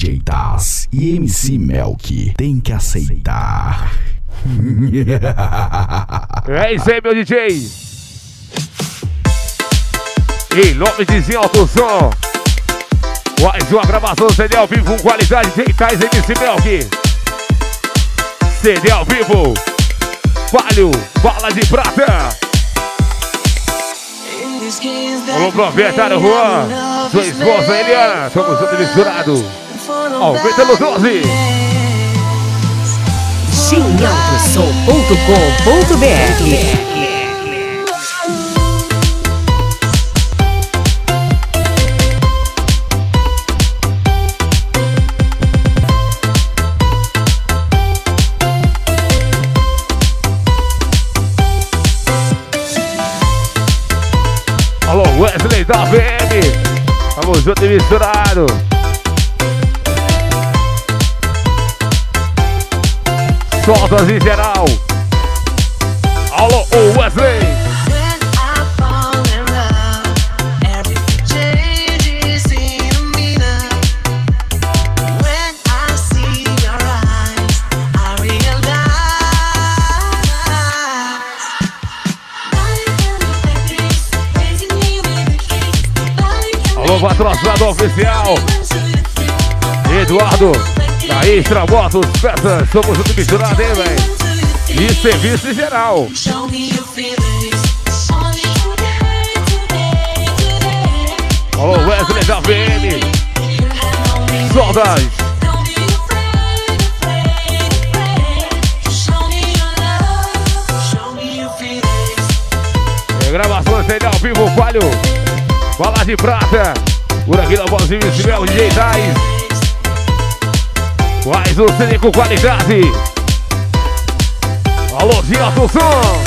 DJ Taz e MC Melk tem que aceitar. É isso aí, meu DJ. Em nome de Zé Autossom, mais uma gravação CD ao vivo com qualidade de Thais e MC Melk. CD ao vivo, Palio, Bala de Prata. Alô, proprietário Juan, sua esposa Eliana, somos todos misturados. Aumenta no 12. ginautosom.com.br. Wesley da VM, vamos junto e misturado. Soltas em geral. Alô, Wesley. Patrocinador oficial Eduardo, da Extra Motos, peças, somos tudo misturado, hein, velho? E serviço em geral. Alô, Wesley da VM. Saudades. Gravações aí ao vivo, Palio, Bala de Prata, por aqui na voz invisível de Thais. Mais um CD com qualidade. Alô, Zé Autossom.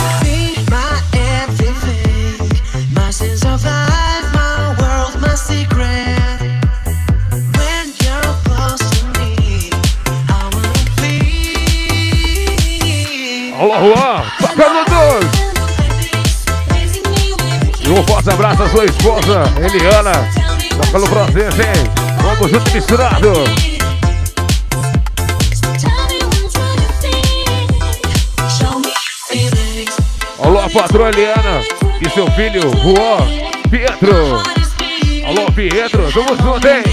Alô, Juan, tocando dois. Um forte abraço à sua esposa, Eliana. Tá pelo processo, hein? Vamos junto e misturado. Alô, a patroa Eliana e seu filho, Juan Pietro. Alô, Pietro, vamos junto, hein?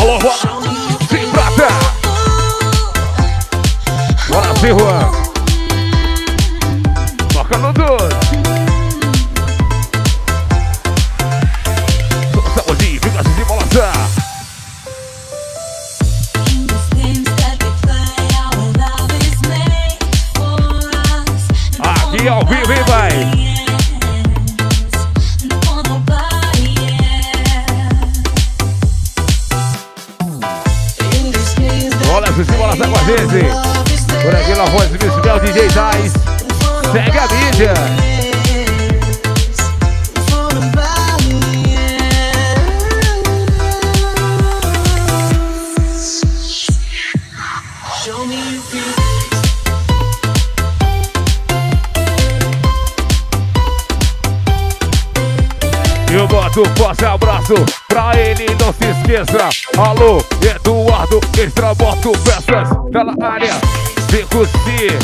Alô, Juan, sem prata. Bora ver, Juan. Toca no 12. Solta o dia, fica assim de balançar. Aqui ao vivo, hein, vai. Olha, se você balançar com a gente. Por aqui na voz do DJ Taz, segue a mídia. Eu boto forte abraço pra ele, não se esqueça. Alô, Eduardo, Extra Moto, peças pela área. Degusti,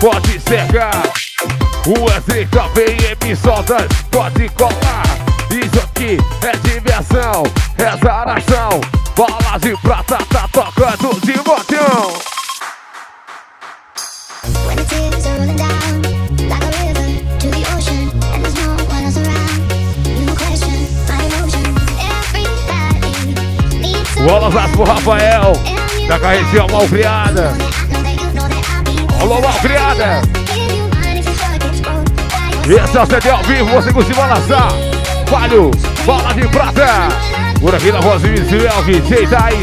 pode cercar. O Wesley também me solta, pode colar. Isso aqui é diversão, é zaração. Bala de Prata tá tocando de botão. Bolas lá pro Rafael, da Carretinha Malcriada. Alô, Malcriada! Esse é o CD ao vivo, você curte balançar. Palio, Bala de Prata. Por aqui na voz do MC Melk, DJ Taz.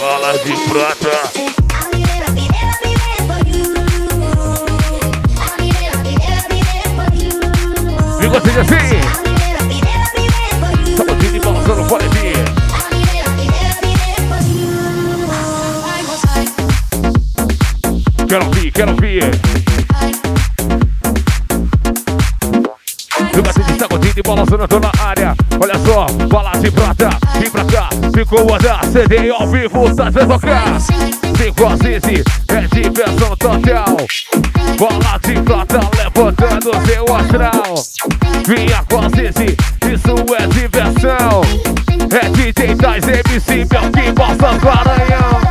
Bala de Prata. Fica assim, assim. Saudinho e balançando fora de mim. Quero ouvir, quero ouvir. de bola, Zonantão na área. Olha só, Bala de Prata, vem pra cá, ficou a dar CD ao vivo, Taz vai tocar. Ficou a Zizê, é diversão total. Bala de Prata levantando seu astral. Vinha com a Zizê, isso é diversão. É DJ Taz, MC Melk e Balsas Maranhão.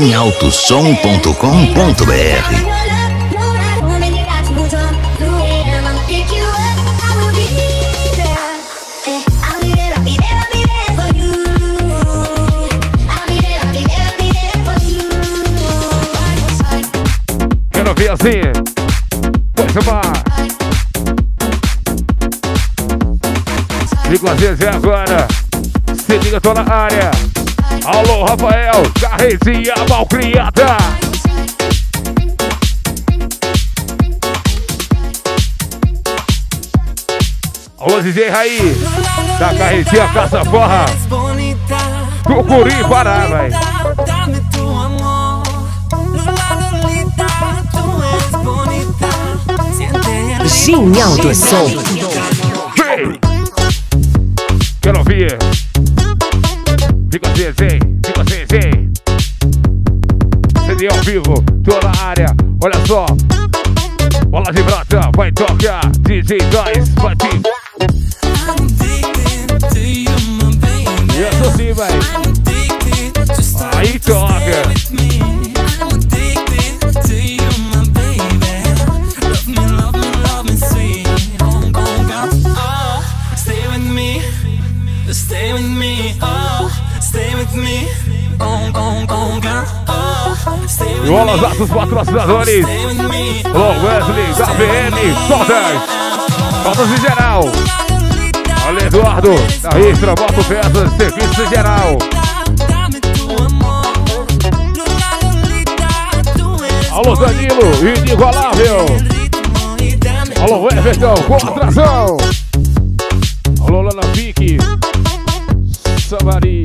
Gyn AutoSom.com.br. Quero ver assim. Pois vá. Fico às vezes agora. Se liga, tô na área. Alô, Rafael, carrezinha malcriada. Alô, DJ Raí, da carrezinha Caça Forra. Do Curi Pará, vai. Dá-me teu amor, Lulagolita, tu és bonita. Gyn AutoSom. Quero ouvir. Fica Zezé, fica Zezé. CD ao vivo, toda a área, olha só. Bola de Prata, vai tocar. DJ Taz, vai te. Eu sou sim, vai. Aí toca. E olha os nossos patrocinadores. Alô, Wesley, da BN, Socrates, Fotos em Geral. Olha, Eduardo, da Extra, Moto Peças, Serviço em Geral. Alô, Danilo, Inigualável. Alô, Everton, Contração. Alô, Lana Pique, Samari.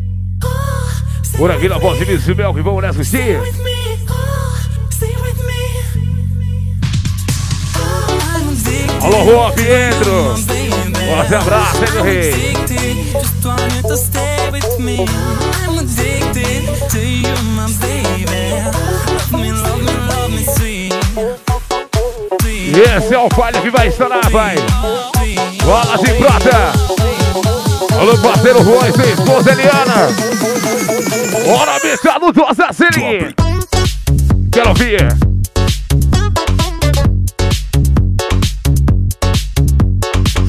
Por aqui na voz de MC Melk, e vamos nessa assistir. Alô, Juan Pietro. Forte abraço, hein, meu rei. E esse é o Palio que vai estourar, vai. Bola de Prata. Alô, parceiro Juan e sua esposa Eliana. Bora, mercado do Azazinho! Quero ouvir!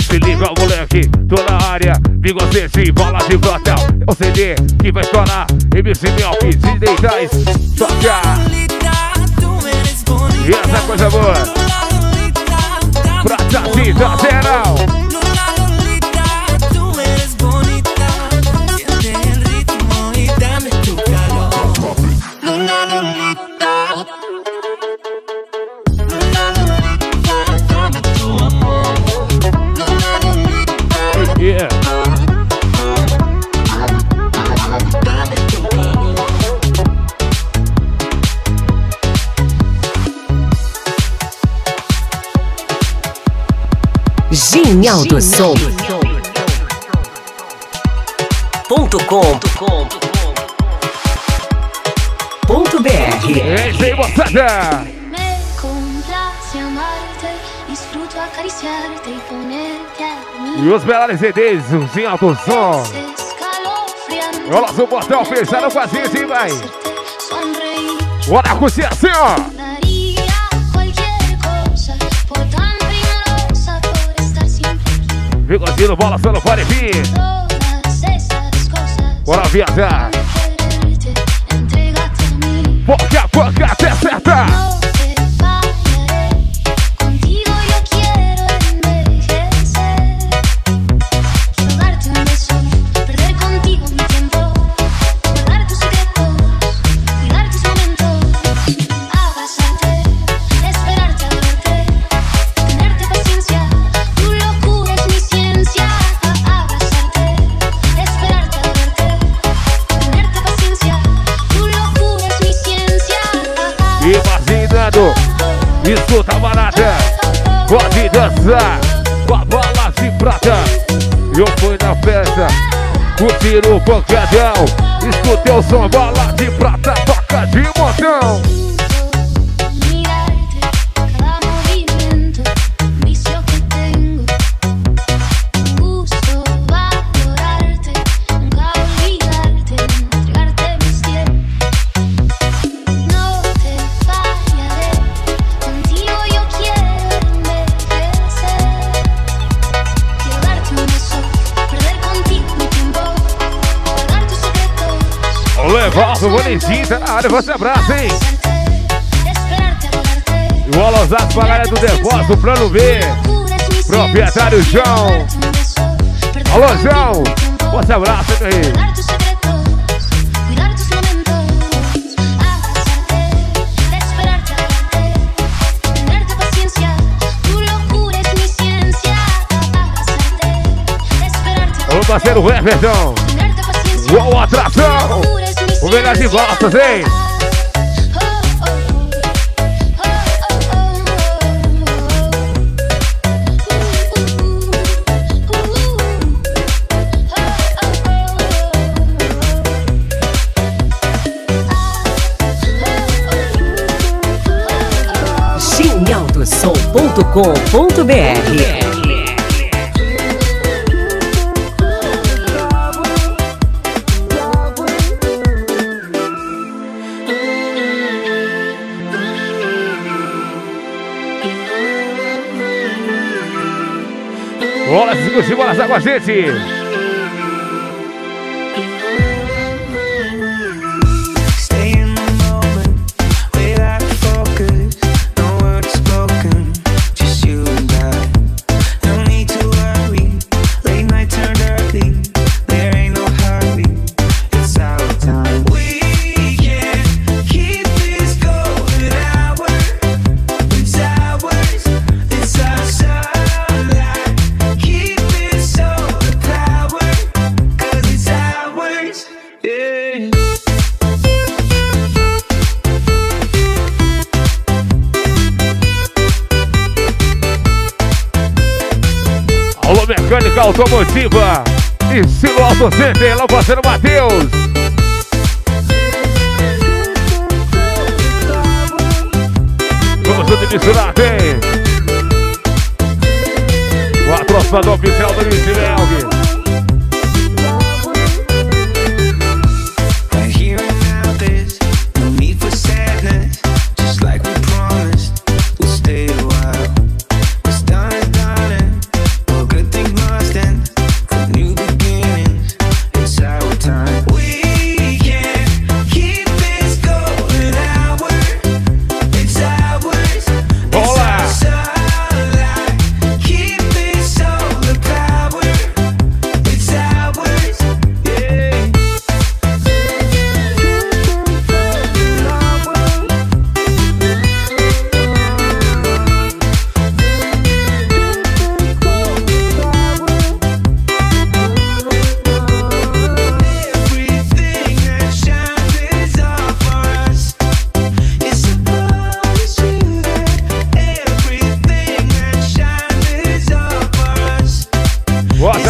Se liga, moleque, tô na área. Vigo Ceci, Bala de Prata. É o CD que vai estourar. MC Melk, DJ Taz, toca! E essa coisa boa! Prata de Zazeral! Gyn AutoSom.com.br. Vem, moçada! Me complace amarte, disfruto acariciarte e ponerte a mim. E os melhores CDs, o Gyn AutoSom. Olha o portão fechado com a gente, vai. Olha a cozinha assim, ó. Bigodinho, bola, só não pode vir. Bora viajar. Porque a boca até acerta. Escuta a barata, pode dançar com a bola de prata. Eu fui na festa, curtir o pancadão. Escutei o som, bola de prata, toca de montão. Levaldo, bonitinho, tá na área, você abraça, hein? E o alôzato pra galera do Depósito, Plano B, proprietário João. Alô, João, você abraça, meu rei. Alô, parceiro Everton. Uou, atração! O melhor de Balsas, hein? ginautosom.com.br. Bora se curtir, bora estar com a gente. Mecânica automotiva, Estilo Auto Center, lá o parceiro Matheus. Vamos tudo misturado, hein? O atroçador oficial do MC Melk.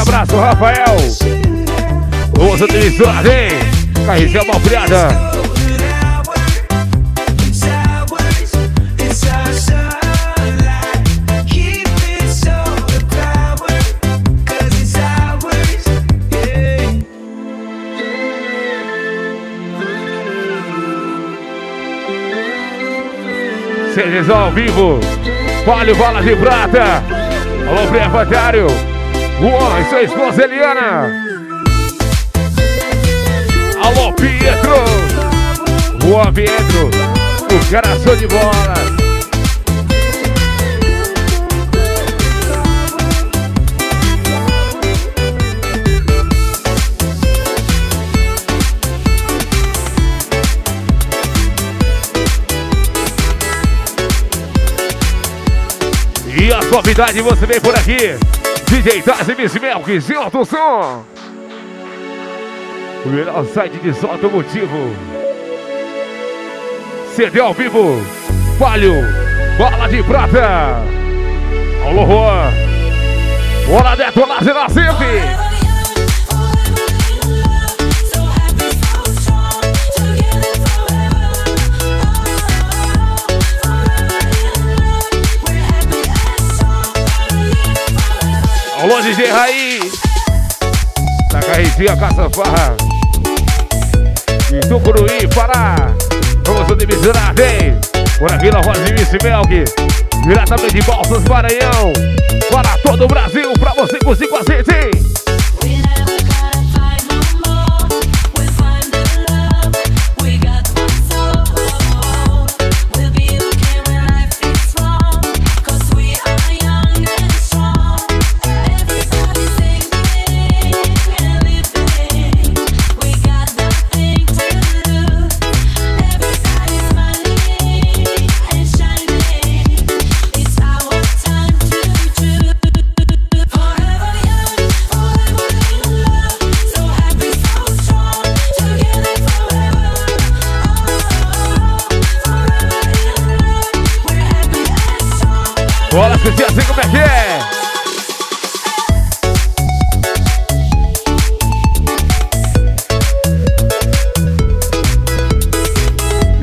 Abraço, Rafael. Ouça deliciosa, hein? Carretel malfriada. CGs ao vivo. Palio, Bala de Prata. Alô, pré-batário. O homem, sua esposa Eliana. Alô, Pietro. Juan Pietro, o cara show de bola. E a novidade você vem por aqui. DJ Taz, MC Melk, Zé Autossom. O melhor site de som automotivo. CD ao vivo. Palio. Bala de Prata. Alô, Juan. Bora detonar, será sempre. Alô, DJ Raiz, na Carretinha, Caça Farra, em Tucuruí, Pará. Vamos de Misurá, vem, por aqui na voz de MC Melk, diretamente de Balsas, Maranhão, para todo o Brasil, para você conseguir com a gente. Bora assistir assim como é que é!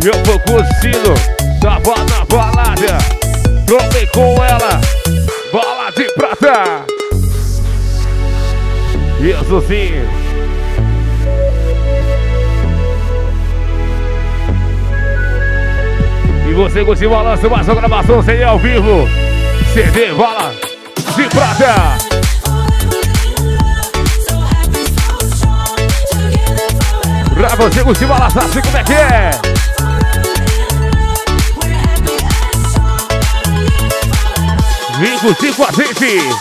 Eu vou curtindo, tava na balada, tropei com ela, Bala de Prata! Isso sim! E você curtiu o balanço, mais uma gravação sem ao vivo! CD Bala de Prata. Pra você curtir balançar, assim como é que é. Vem curtir com a gente.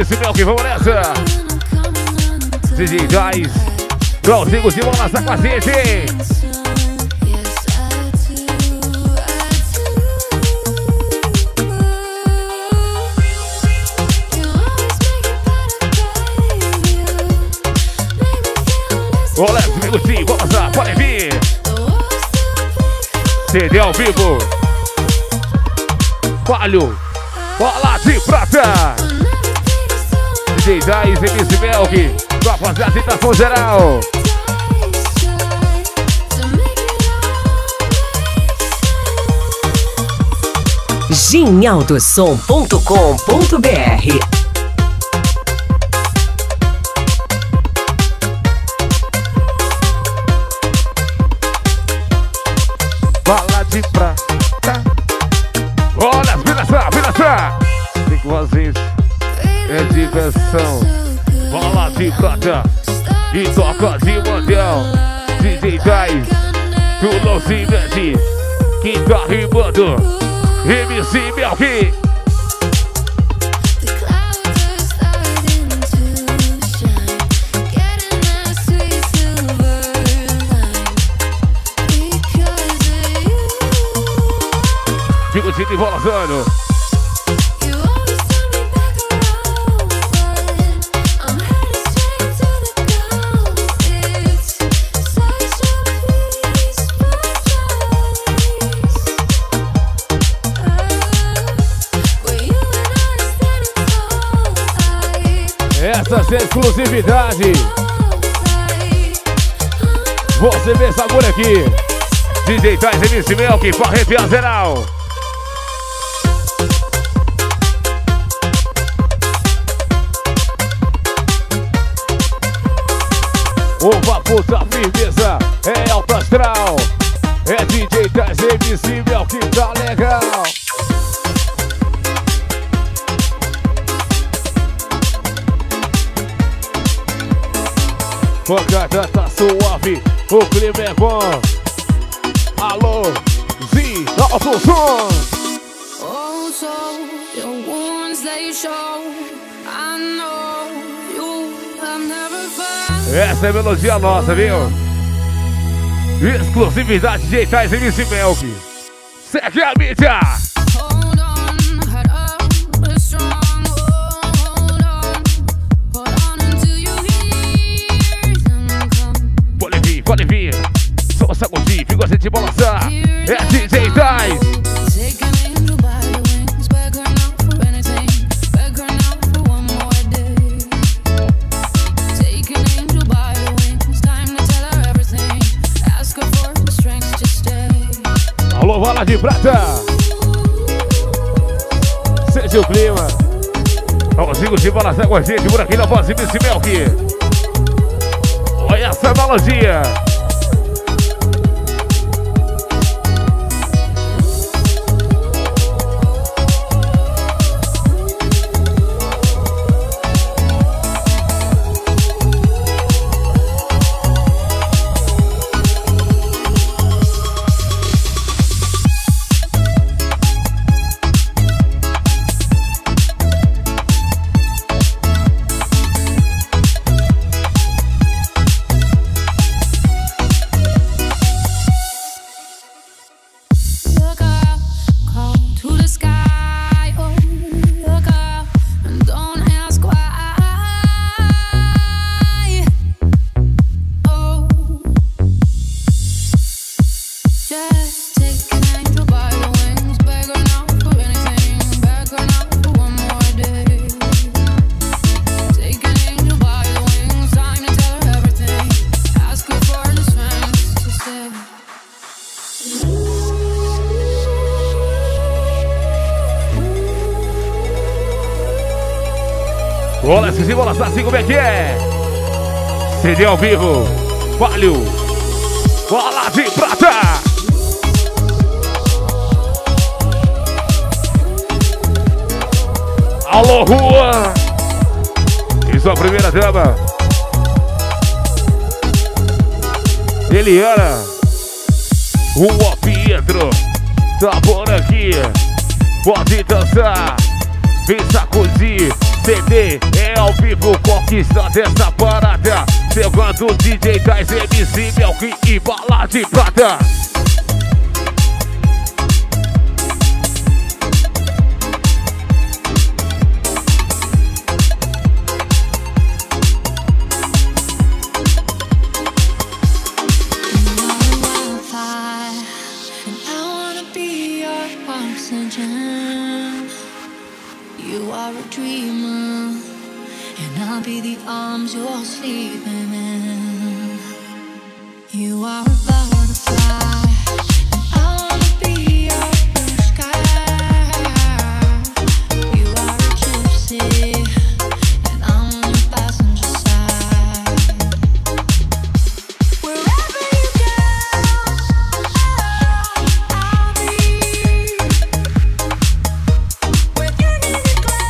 Esse Melk, vamos nessa! DJ Taz, Claudinho, se vão lançar com a gente! Olá, amigos, sim, gosta, pode vir! CD ao vivo! Palio, Bala de Prata! DJ Taz, MC Melk, pra fazer a citação geral. Gyn AutoSom.com.br. Bala de prata. Olha, vira só. Fico vazio. É diversão, Bala de Prata e toca de mundial. DJ Taz, tu não se mete, quem tá rimando, MC Melk. Fico de voltando. I'm nossas exclusividades. Você vê sabor aqui. DJ Taz, MC Melk, para arrepiar geral. O papo da firmeza é alto astral. É DJ Taz, MC Melk, tá legal. Pancada tá suave, o clima é bom. Alô, Zé Autossom. Oh, so the wounds that you show, I know you have never found. Essa é a melodia nossa, viu? Exclusividade de Thais e MC Melk. Segue a mídia. Pode vir, só essa sacudir, fica a gente balançar. É DJ Taz. Alô, Bala de Prata. Seja o clima. Vamos de balançar com a gente por aqui na voz de MC Melk. Olha essa melodia. Olha esses embolas assim como é que é. CD ao vivo, Palio, Bala de Prata. Alô, Juan. Isso é a primeira dama, Eliana. Juan Pietro tá por aqui. Pode dançar, vem sacudir. CD é ao vivo, conquista dessa parada. Chegando o DJ Taz, MC Melk e Bala de Prata. You're sleeping in. You are a butterfly, and I wanna be your blue sky. You are a gypsy, and I'm on the passenger side. Wherever you go, I'll be. When you need it close,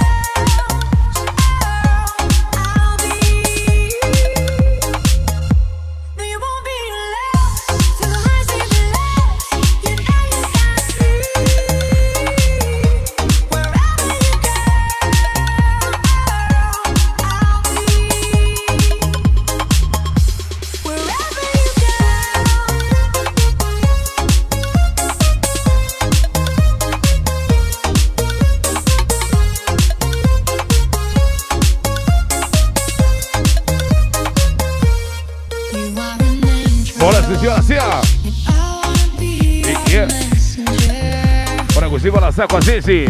com a Zizê.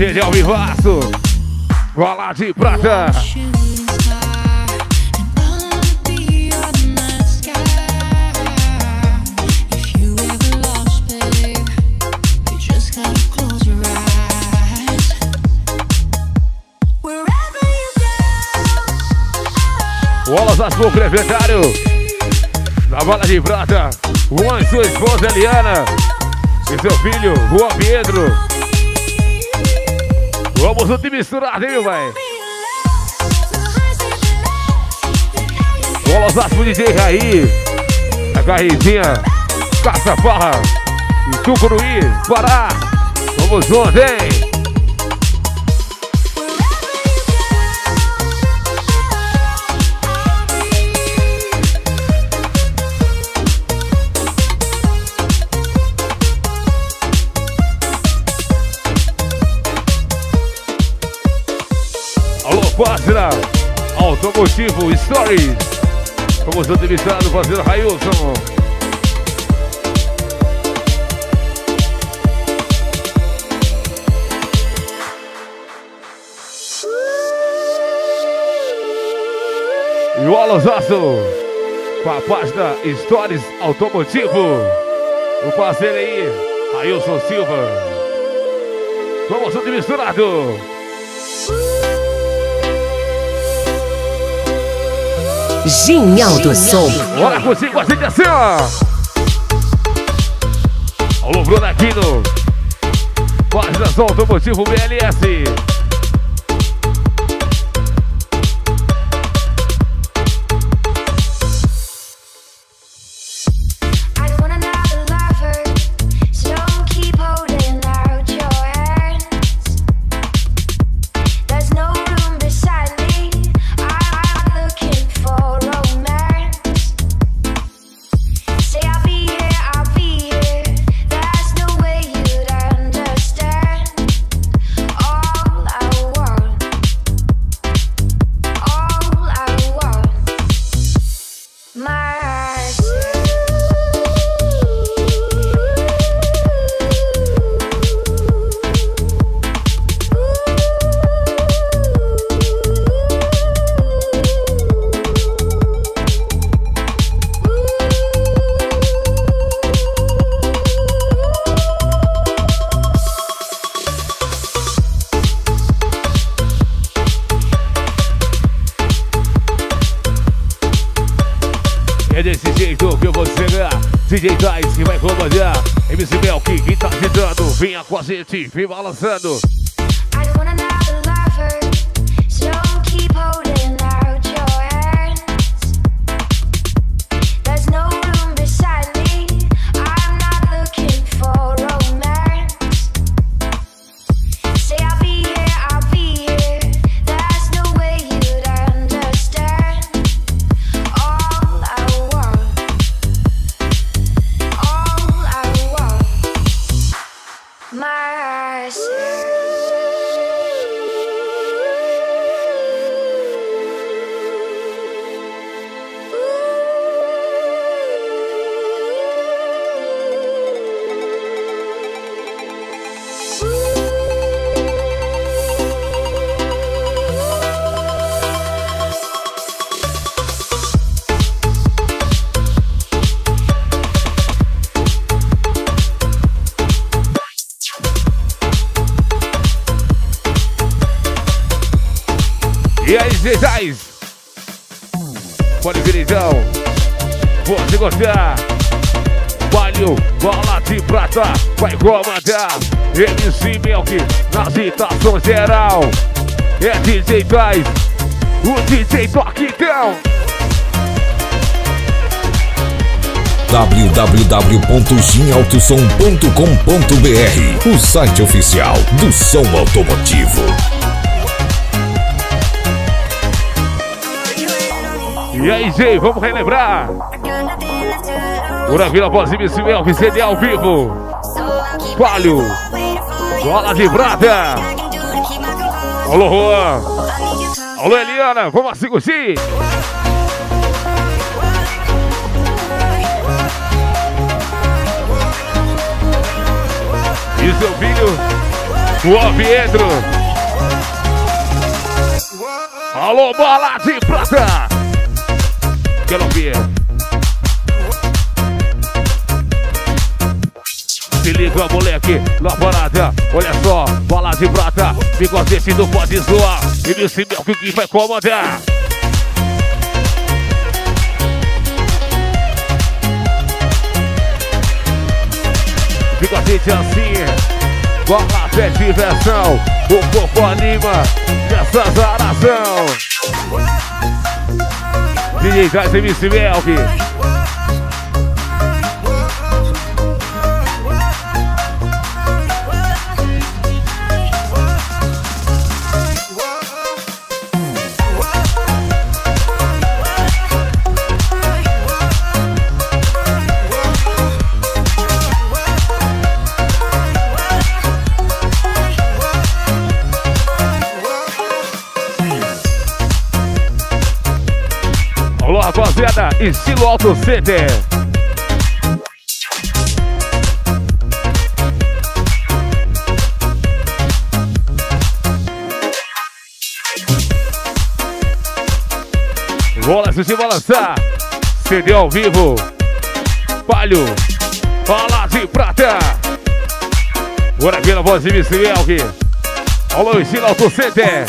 Ele é o vivaço, Bala de Prata. Bolas às pouco, legendário da Bala de Prata, Juan e sua esposa Eliana e seu filho Juan Pietro. Vamos não te misturar, viu, véi? Bolas às pouco, DJ Raí, a Garrizinha, Caça-Farra, Tucuruí, Pará. Vamos juntos, hein? Página Automotivo Stories. Vamos utilizando, fazendo Railson. E o Alosaço com a página Stories Automotivo. O parceiro aí, Railson Silva. Vamos utilizando. Gyn AutoSom. Bora consigo, a gente assim, ó. Alô, Bruno Aquino. Página Só Automotivo BLS. DJ Taz que vai comandar, MC Melk que tá agitando, vinha com a gente, vem balançando. Pode vir então, você gostar. Palio, Bala de Prata, vai comandar. MC Melk, na agitação geral. É DJ Taz, o DJ Toquecão. www.ginautosom.com.br, o site oficial do som automotivo. E aí, Zé, vamos relembrar. Guarapira, voz de MC Melk, CD ao vivo. Palio, Bala de Prata. Alô, Juan. Alô, Eliana, vamos assim curtir. E seu filho, Juan Pietro. Alô, Bala de Prata. Quero ouvir. Se liga, moleque, na parada. Olha só, Bala de Prata. Me conhece, não pode zoar. E MC Melk que vai comandar. Fica a gente assim, bola até diversão, o corpo anima nessa zaração. DJ Taz, MC Melk. Rapaziada, Estilo Auto Center. Bola, Sushi, balançar. CD ao vivo. Palio. Bala de Prata. Guarapira, voz de MC Melk. Alô, Estilo Auto Center.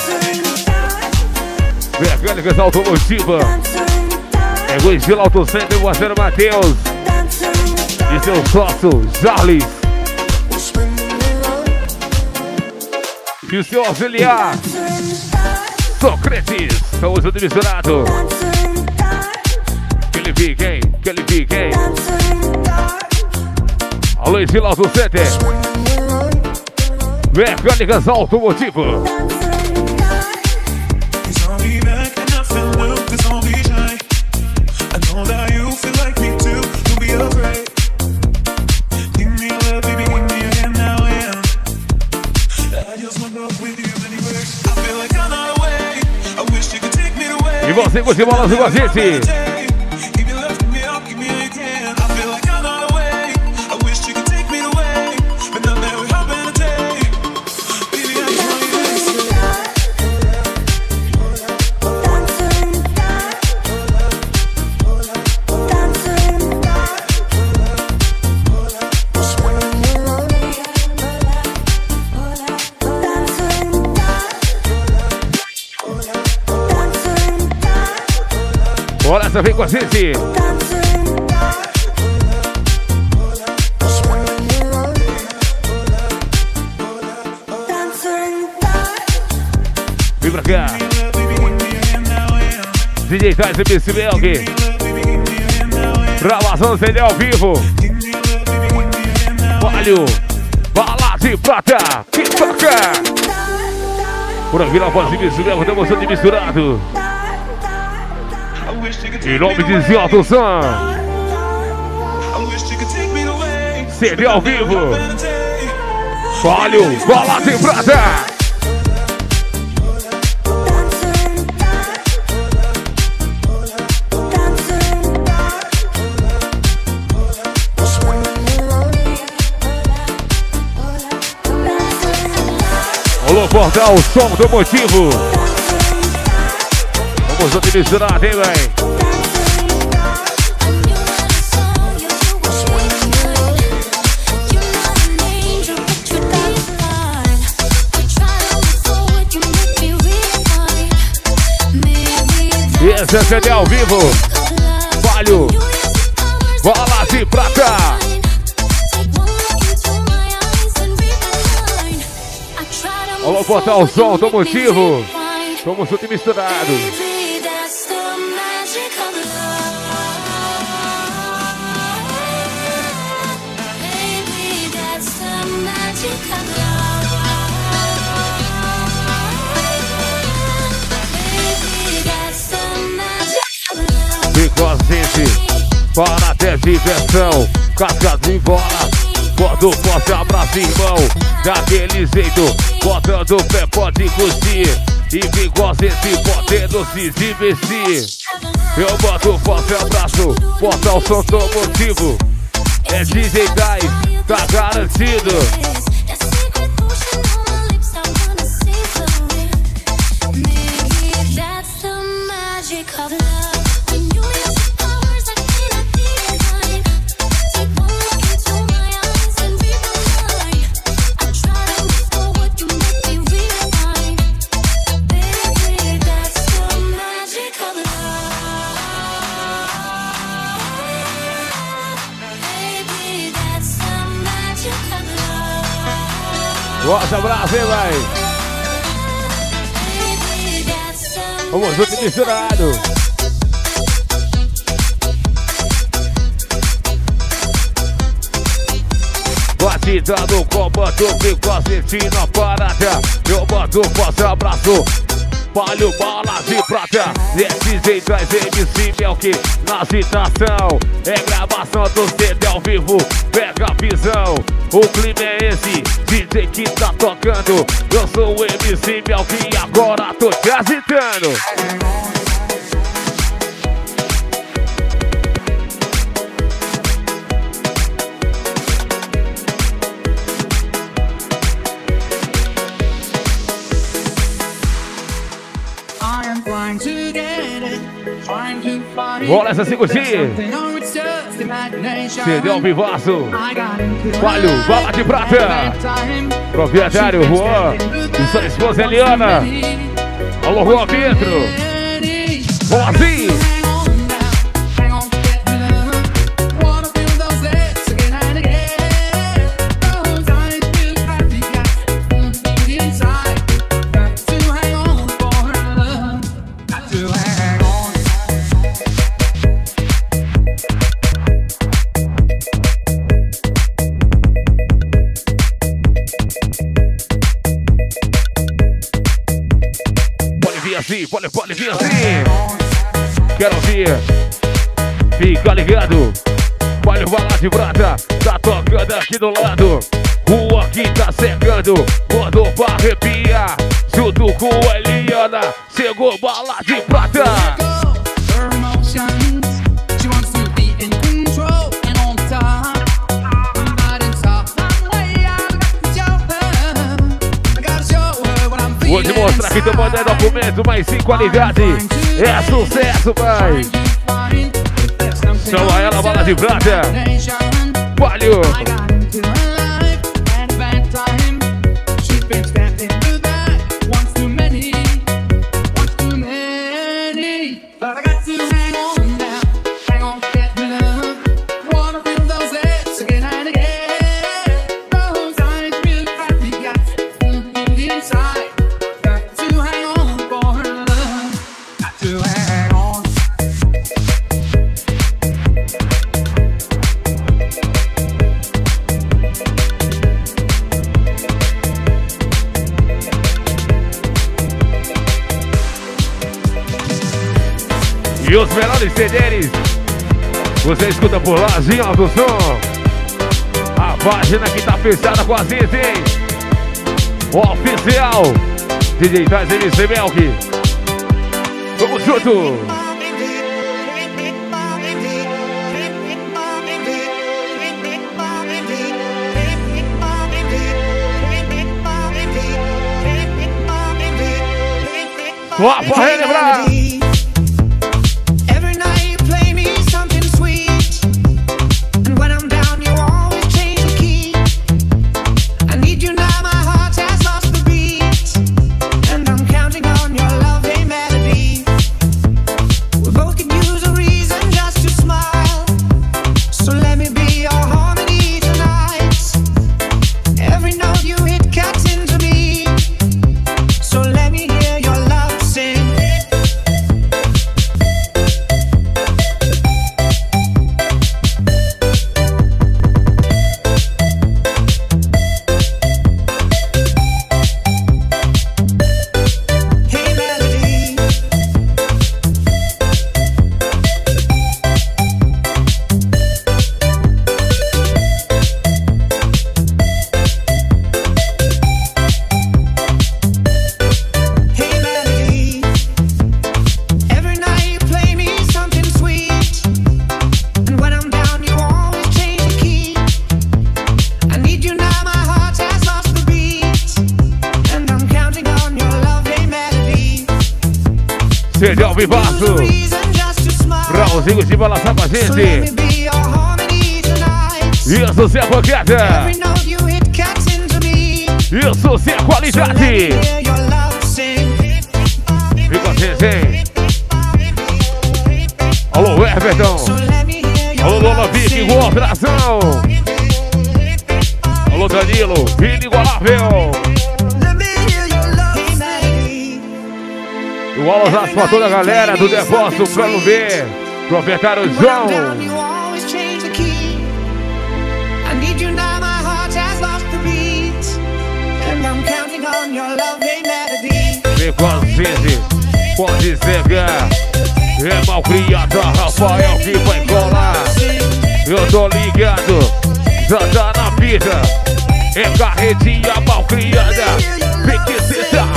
Mecânicas automotivas. É o Estilo Auto Center, o parceiro Matheus e seu sócio Jarlis. E o seu auxiliar Socrates. Estamos juntos e misturados. Que ele fique, hein? Que ele fique, hein? Alô, Estilo Auto Center. Mecânicas automotivo. E você curte bolas com a gente. Olha essa, vem com a gente. Vem pra cá. DJ Taz, MC Melk. Gravação CD ao vivo. Palio. Bala de Prata. Que toca. Por aqui na voz de MC Melk, estamos sendo misturados. Em nome de Zé Autossom, CD ao vivo. Palio, Bala de Prata. Alô, portal, o som do motivo. Vamos utilizar, hein, véi? Esse é CD ao vivo. Palio. Bala de Prata. Alô, botar o som do motivo. Somos juntos e misturados. Para até diversão, cascas em bola, bota forte abraço, irmão. Daquele jeito, botando o pé, pode curtir. E vigorante, podendo se divertir. Eu boto forte abraço, bota o som motivo. É DJ Taz, tá garantido. Bota brava, hein, vai. Vamos junto e misturado. Batidando com o batuque, com a gente na parada. Eu boto, faço abraço. Palio, Bala de Prata, DJ Taz, MC Melk, na agitação. É gravação do CD ao vivo, pega a visão. O clima é esse, DJ que tá tocando. Eu sou o MC Melk e agora tô te agitando. Bora essa 5G! CD ao vivaço! Palio, Bala de Prata! Proprietário Juan e sua esposa Eliana! Alô, Juan Pietro! Bora sim! Pode vir assim. Quero ouvir. Fica ligado. Palio, Bala de Prata, tá tocando aqui do lado. Rua que tá secando, gordo pra arrepiar. Junto com a Eliana, chegou Bala de Prata. Vou te mostrar que tô mandando documento, mas sem qualidade. É sucesso, pai. Chama ela, Bala de Prata. Palio. E os melhores CDs você escuta por lá, Gyn AutoSom. A página que tá fechada com a Zizê. Oficial DJ Taz, MC Melk. Vamos junto. Vá pra relembrar. CD ao vivaço, Raulzinho de balançar pra gente. Isso, Zé Banqueta. Isso, Zé Qualidade. Fica vocês, hein? Alô, Everton. Alô, Lola Vic, igual atração. Alô, Danilo, inigualável. O alô já pra toda a galera do Depósito Plano B, proprietário João. Vem com as vezes, pode pegar. É malcriada, Rafael que vai colar. Eu tô ligado, já tá na vida. É carretinha malcriada, vem que cê tá.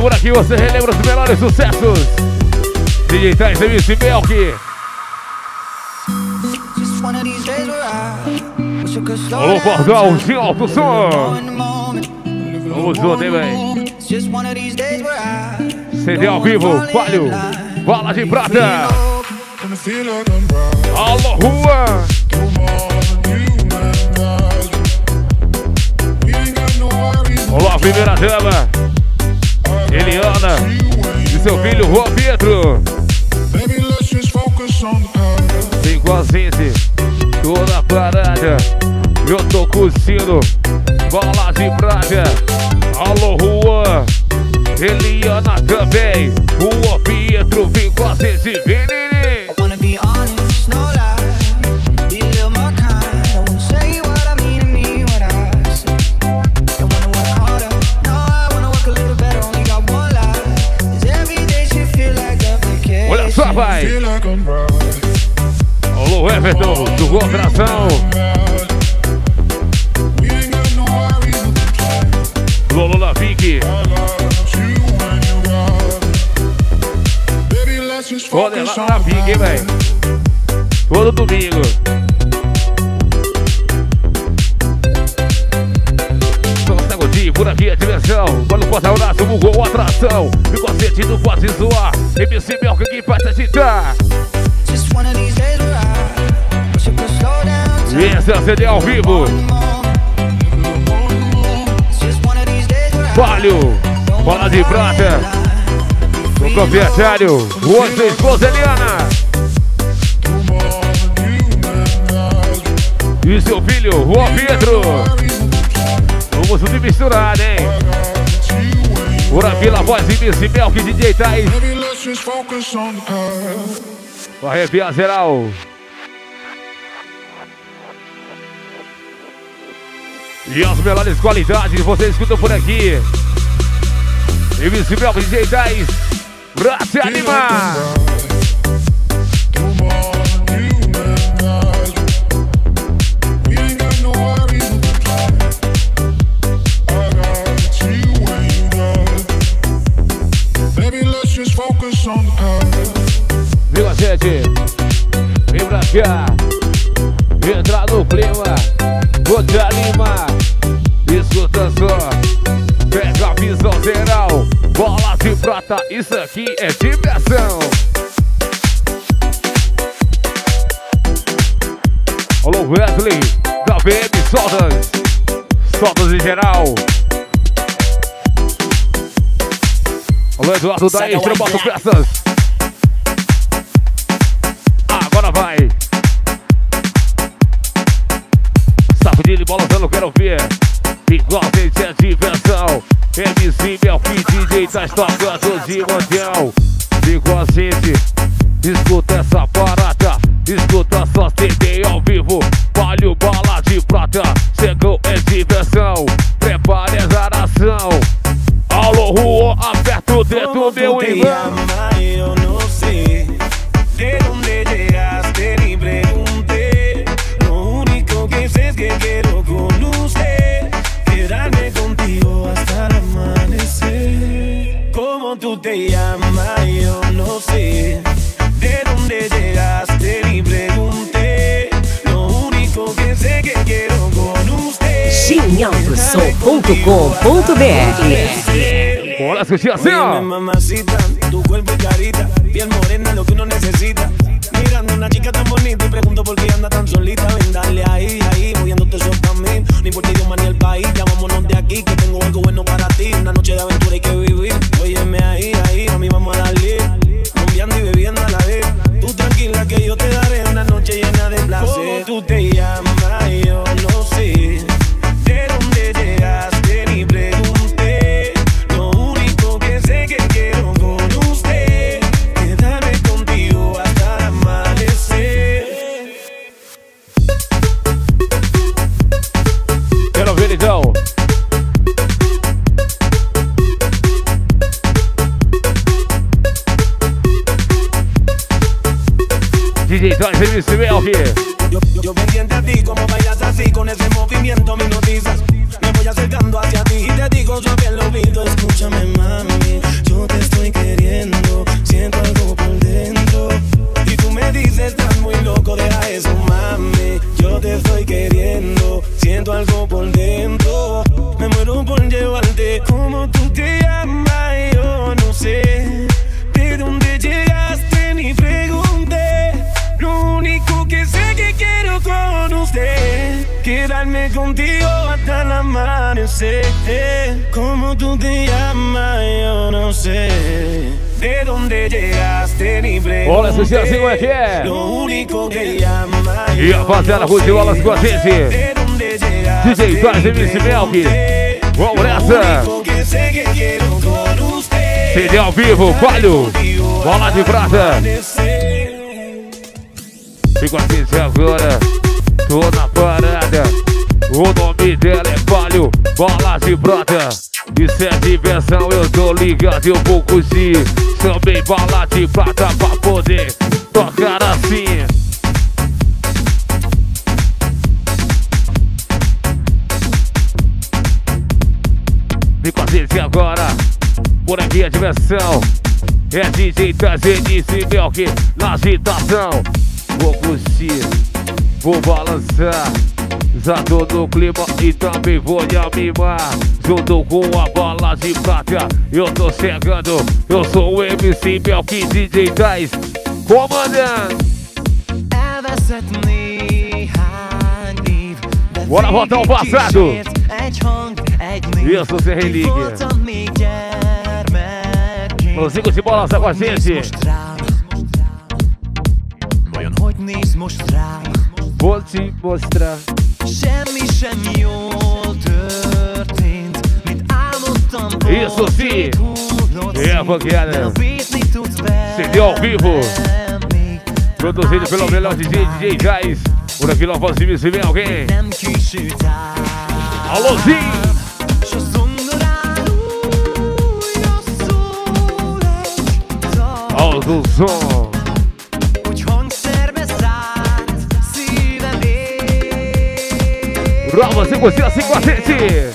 Por aqui você relembra os melhores sucessos. DJ Taz, MC Melk. Alô, Cordão, Gyn AutoSom. Vamos juntos, hein, véi. CD ao vivo, Palio, Bala de Prata. Alô, Rua. Alô, a primeira dama. Eliana e seu filho Juan Pietro. Vem com a gente, toda a parada. Eu tô curtindo Bala de Prata. Alô, Juan, Eliana também. Juan Pietro, vem com a gente, vem, neném. Vai. Alô, Everton do Contração. Lolo Lavique. Olha lá na Vique, hein, velho. Todo domingo. Nossa, Godinho, por aqui a direção. Quando o porta-auraço bugou a atração. Ficou sentido, pode zoar. MC Melk que vai te agitar. E esse é o CD ao vivo. Palio, Bala de Prata. O proprietário, Wesley, esposa Eliana. E seu filho, Juan Pietro. Vamos se misturar, hein? Por aqui, a voz de MC Melk e DJ Taz. Vai arrepiar geral. E as melhores qualidades vocês escutam por aqui. MC Melk e DJ Taz, pra se animar. Viu, gente? Vem pra cá. Entra no clima. Vou te animar. Escuta só. Pega a visão geral. Bola de prata. Isso aqui é diversão. Alô, Wesley. Da BM Soldas. Soldas em geral. Alô, Eduardo da Extra Boto Peças. Agora vai. Safadilho e bolosando, quero ver. Igualmente é diversão. MC Melk, DJ Taz tocando de mundial. Fico a gente, escuta essa parada. Escuta só CD ao vivo. Palio, Bala de Prata. Chegou, é diversão. Prepare a geração. Alô, Rua, aperta o dedo, meu irmão. Eu não sei de onde llegaste, nem preguntei. Lo único que sé es que quiero conocer, quedarme contigo hasta el amanecer. Como tú te llamas, yo no sé de dónde llegaste, ni pregunté. Lo único que sé que quiero conocer. Ginautosom.com.br Hola, escucha así. Mamacita, tu cuerpo y carita, piel morena, lo que uno necesita. Mirando una chica tan bonita y pregunto por qué anda tan solita. Ven, dale ahí, ahí, moviéndote eso también. Ni por ti, Dios, man, ni el país. Ya vámonos de aquí, que tengo algo bueno para ti. Una noche de aventura hay que vivir. Óyeme ahí, ahí, a mi mamá darle. Cambiando y bebiendo a la vez. Tú tranquila que yo te daré una noche llena de placer. ¿Cómo tú te llamas? Yo no sé. ¿De dónde llegaste? Ni pregunté. Lo único que sé que quiero con usted, quedarme contigo hasta el amanecer. Quero ver então. DJ Taz, MC Melk. Yo pendiente a ti, como bailas así, con ese movimiento me notizas. Me voy acercando hacia ti y te digo suave al oído. Escúchame, mami, yo te estoy queriendo, siento algo por dentro. Y tú me dices, estás muy loco, deja eso, mami, yo te estoy queriendo, siento algo por dentro. Me muero por llevarte, como tú te llamas, yo no sé. De dónde llegaste ni pregunté. Lo único que sé que quiero con usted, quedarme contigo hasta el amanecer. Como tú te llamas, yo no sé. De dónde llegaste ni pregunté. Olha, Sushi, assim como é que é? Lo único que llama, e a fazenda Futebolas com a gente. DJ Taz, MC Melk. Vamos nessa. CD ao vivo, Palio, Bala de Prata. Fico assim agora, tô na parada. O nome dela é Palio, Bala de Prata. Isso é diversão, eu tô ligado, eu vou curtir. Também Bala de Prata pra poder tocar assim. Fico assim agora, por aqui a diversão. É DJ Taz, MC Melk na agitação. Vou curtir, vou balançar, já tô no clima e também vou me animar. Junto com a Bala de Prata, eu tô chegando. Eu sou o MC Melk, DJ Taz, comandando. Bora voltar ao passado. Isso, sem relíquia. Música de balança com a gente. Vou te mostrar. Isso sim! É a banqueada. CD ao vivo. Produzido pelo melhor DJ Taz. Por aqui nós vamos ver se vem alguém. Alôzinho! AutoSom. Pra você curtir assim com a gente.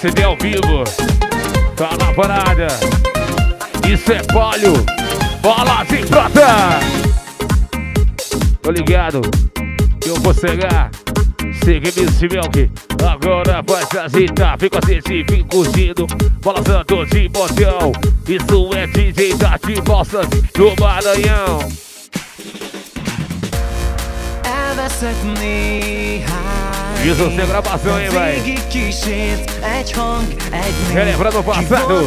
CD ao vivo, tá na parada. Isso é Palio, Bala de Prata. Tô ligado, eu vou chegar. Segue MC Melk, agora vai se agitar. Fica assim, fica curtindo, balançando de botão. Isso é DJ Taz de Balsas do Maranhão. Isso é sem gravação, hein, vai? Relembrando o passado.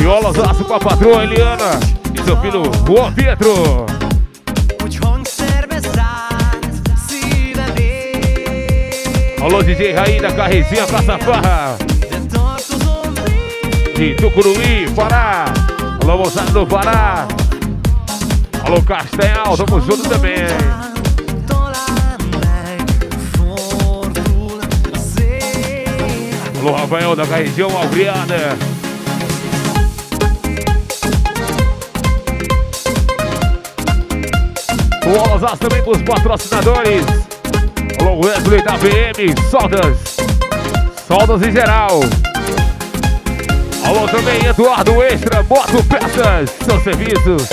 E o Alô das com a patroa Eliana. E seu filho Juan Pietro. Alô, DJ Raí da Carrezinha Praça Farra. De Tucuruí, Pará. Alô, moçada do Pará. Alô, Castelo, tamo junto também. Alô, Rafael da Carrezinha Malcriada. Alô, Osas também pros patrocinadores. Alô, Wesley da BM, soldas em geral. Alô, também Eduardo Extra, Moto Peças, seus serviços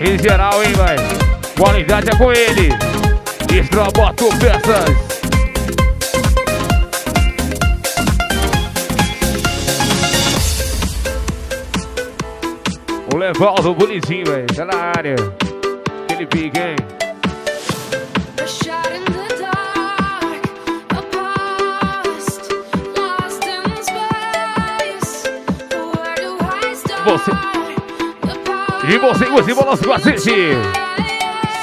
em geral, hein, vai. Qualidade é com ele. Extra Moto Peças. O Levaldo bonitinho, velho, tá na área. Aquele big, hein. E você, inclusive, o nosso paciente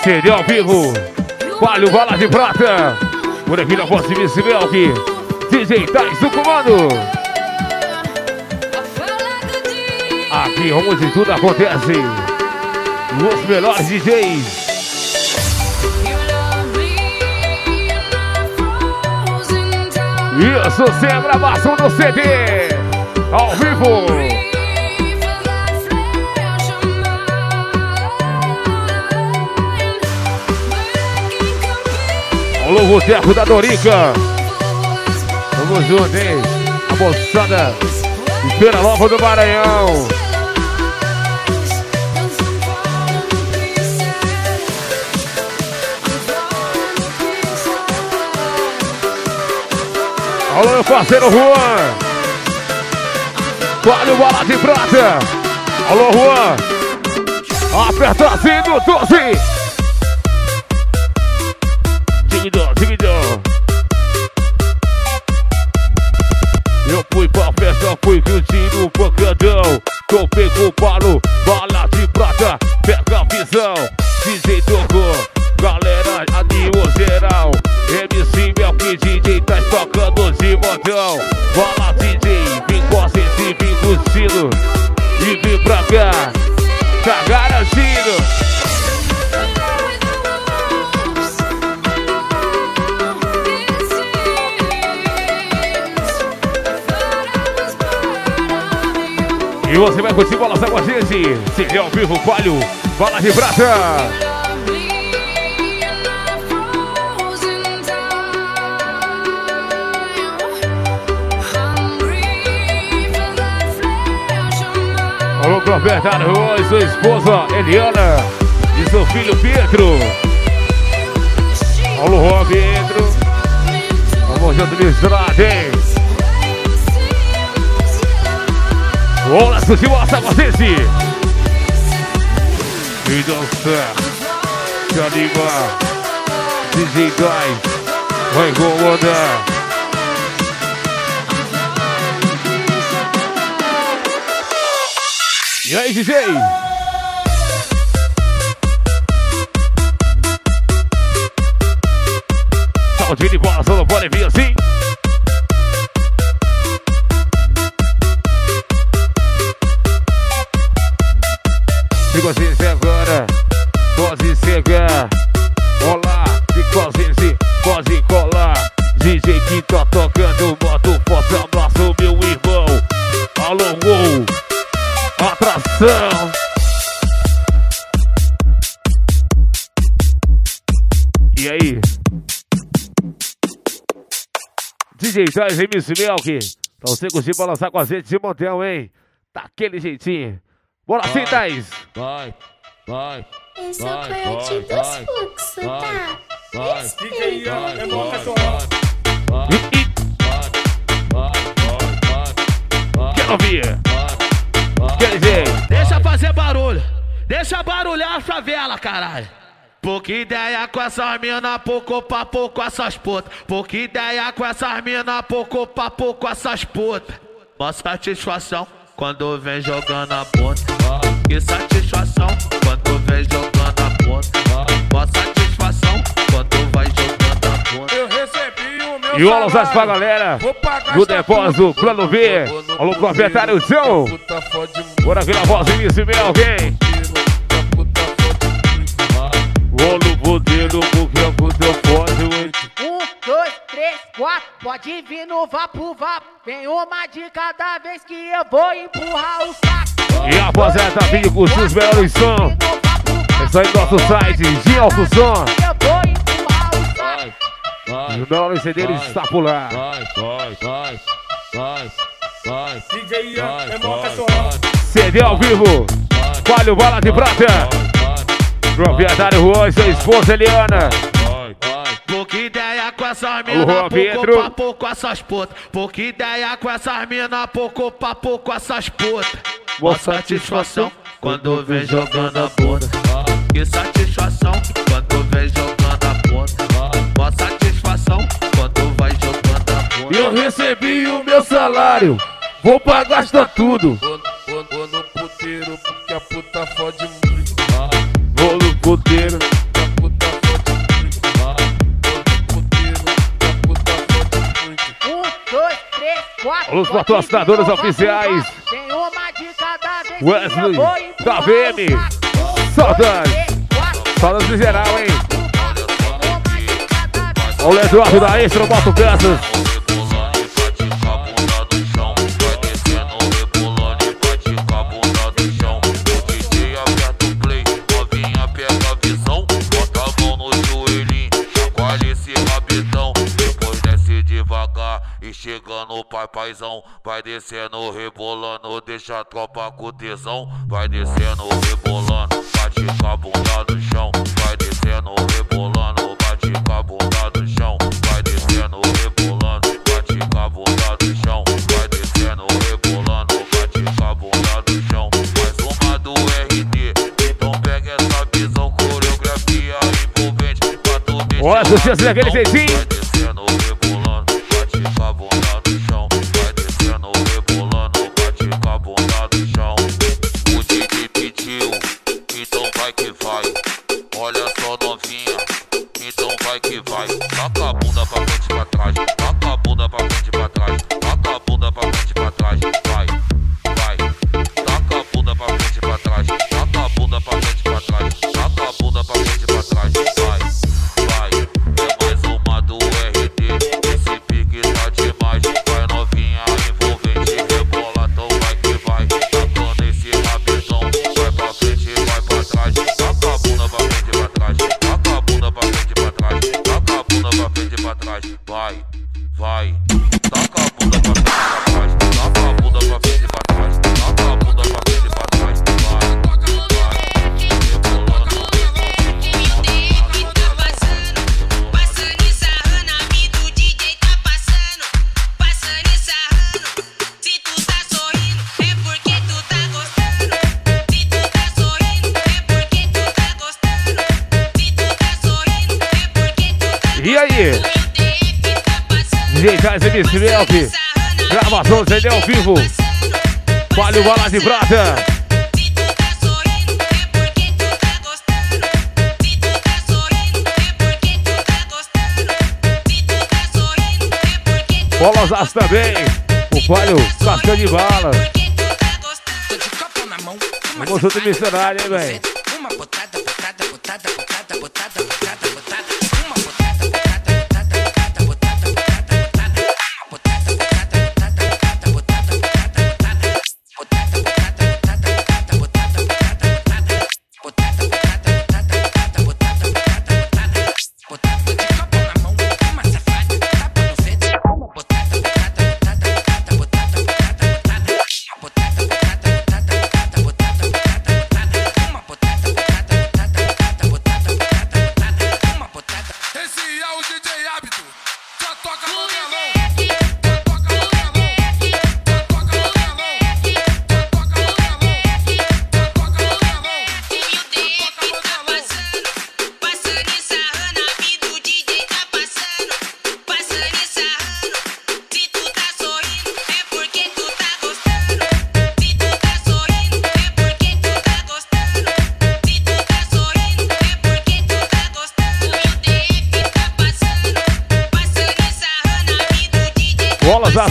CD ao vivo, Palio, Bala de Prata, por aqui na voz de MC Melk, DJ Taz do comando. Aqui onde tudo acontece, os melhores DJs. Isso, sem a gravação do CD, ao vivo. Alô, Boteco da Dorica. Tamo junto, hein? A moçada de Feira Nova do Maranhão. Alô, meu parceiro Juan. Palio, Bala de Prata. Alô, Juan. Aperta assim do 12. Eu fui pra festa, fui curtindo o pancadão. Topei com o Palo, Bala de Prata, pega a visão. Zizê tocou, galera animou geral. MC Melk, DJ tá tocando de montão. Bala DJ, vem com a gente, vem curtindo. E vem pra cá, tá garantido. E você vai curtir Bola com a gente. Se é ao vivo, Palio, Bala de Prata. Alô, proprietário Roy, sua esposa Eliana e seu filho Pietro. Alô, Roberto Carojão. Vamos junto misturado, hein? Olá, Sushi, mostra vocês! E dançar, se animar, desengar, vai incomodar. E aí, DJ? Saudinho de bola, só não pode vir assim. Vocês agora, pode chegar. Olá, e vocês pode colar. DJ que tá tocando, bota o forte abraço, meu irmão. Alô, gol, atração. E aí? DJ Taz, MC Melk. Pra você curtir, pra lançar com a gente de montão, hein? Tá aquele jeitinho. Bora vai, sim, Thais. Vai. Eu sou coiote dos fluxos, tá? Respeita. É bom, pessoal. Quer ouvir? Quer dizer? Deixa fazer barulho. Deixa barulhar a favela, caralho. Pouca ideia com essas mina, pouco papo com essas putas. Pouca ideia com essas mina, pouco papo com essas putas. Mó satisfação quando vem jogando a ponta. Que satisfação quando vem jogando a ponta. Mó satisfação quando vai jogando a ponta. Eu recebi o meu. E olha os pra galera do depósito, plano B. Alô, proprietário João. Bora ver a voz e se vê alguém. Olho fodendo porque eu fudeu forte. 1, 2, 3, 4. Pode vir no vapo. Vem uma de cada vez que eu vou empurrar o saco. E a voz é da vídeo com os melhores sons. É só ir no nosso site, Gyn AutoSom. Eu vou empurrar o saco. E o nome deles está por lá. DJ é bom pessoal. CD ao vivo. Palio, Bala de Prata. Proprietário Juan, sua esposa Eliana. Pouca ideia com essas mina, pouco papo com essas putas. Pouca ideia com essas mina, pouco papo com essas putas. Boa satisfação quando vem jogando a bunda. Que satisfação quando vem jogando a bunda. Boa satisfação quando vai jogando a bunda. Eu recebi o meu salário, vou pra gastar tudo. Vou no puteiro porque a puta fode muito. Puteiro, puta, puta. 1, 2, 3, 4. Os patrocinadores oficiais. Tem uma de cada vez. Wesley, da VM. Saudades. Saudades em geral, hein? Olha o Eduardo da Extra, bota o peças. Chegando pai paizão, vai descendo rebolando, deixa a tropa com tesão. Vai descendo rebolando, bate com a bunda no chão. Vai descendo rebolando, bate com a bunda no chão. Vai descendo rebolando, bate com a bunda no chão. Vai descendo rebolando, bate com a bunda no chão. Mais uma do RT, então pega essa visão, coreografia envolvente pra tu deixar. Olha o sucesso daquele jeitinho. DJ Taz, MC Melk, gravação CD ao vivo, Palio, Bala de Prata. Bolas as também, o Palio, cascão de bala. Gostou do missionário, hein, velho? Uma botada.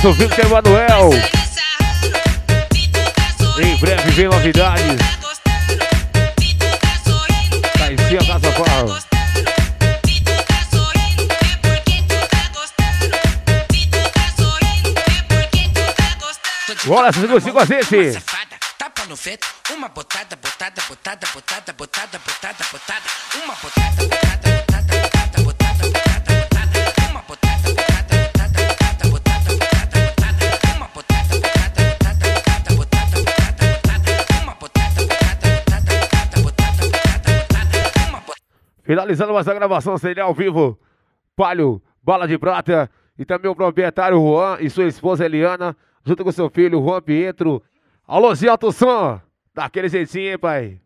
nosso filho que é Manuel. Em breve vem novidades. Taizinha Casa Farm. Bora, se você com a gente. Tapa no feto, uma botada, botada, botada, botada, botada, botada, botada, uma botada, botada, botada, botada, botada, botada, uma botada, botada, botada, botada, botada, uma botada, botada, botada, botada, uma botada, botada, botada, uma botada. Finalizando mais a gravação, seria ao vivo. Palio, Bala de Prata e também o proprietário Juan e sua esposa Eliana, junto com seu filho, Juan Pietro. Alô, Zé Autossom! Daquele jeitinho, hein, pai?